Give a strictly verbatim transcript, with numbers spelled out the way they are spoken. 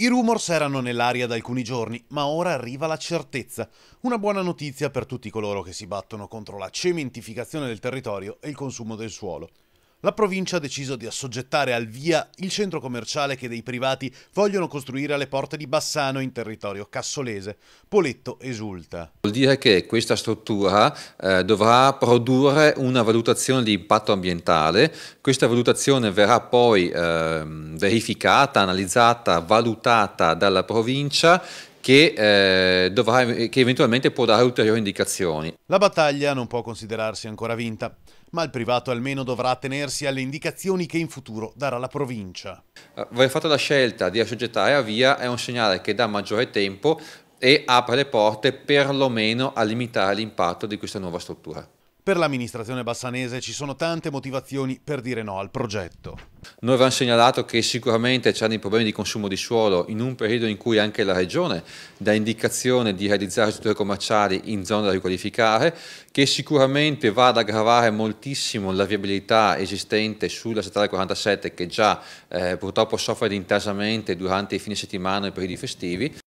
I rumors erano nell'aria da alcuni giorni, ma ora arriva la certezza. Una buona notizia per tutti coloro che si battono contro la cementificazione del territorio e il consumo del suolo. La provincia ha deciso di assoggettare al Via il centro commerciale che dei privati vogliono costruire alle porte di Bassano in territorio cassolese. Poletto esulta. Vuol dire che questa struttura eh, dovrà produrre una valutazione di impatto ambientale. Questa valutazione verrà poi eh, verificata, analizzata, valutata dalla provincia Che, eh, dovrà, che eventualmente può dare ulteriori indicazioni. La battaglia non può considerarsi ancora vinta, ma il privato almeno dovrà attenersi alle indicazioni che in futuro darà la provincia. Aver fatto la scelta di assoggettare a Via è un segnale che dà maggiore tempo e apre le porte perlomeno a limitare l'impatto di questa nuova struttura. Per l'amministrazione bassanese ci sono tante motivazioni per dire no al progetto. Noi avevamo segnalato che sicuramente c'erano dei problemi di consumo di suolo in un periodo in cui anche la Regione dà indicazione di realizzare strutture commerciali in zone da riqualificare, che sicuramente va ad aggravare moltissimo la viabilità esistente sulla strada quarantasette che già eh, purtroppo soffre di intasamente durante i fine settimana e i periodi festivi.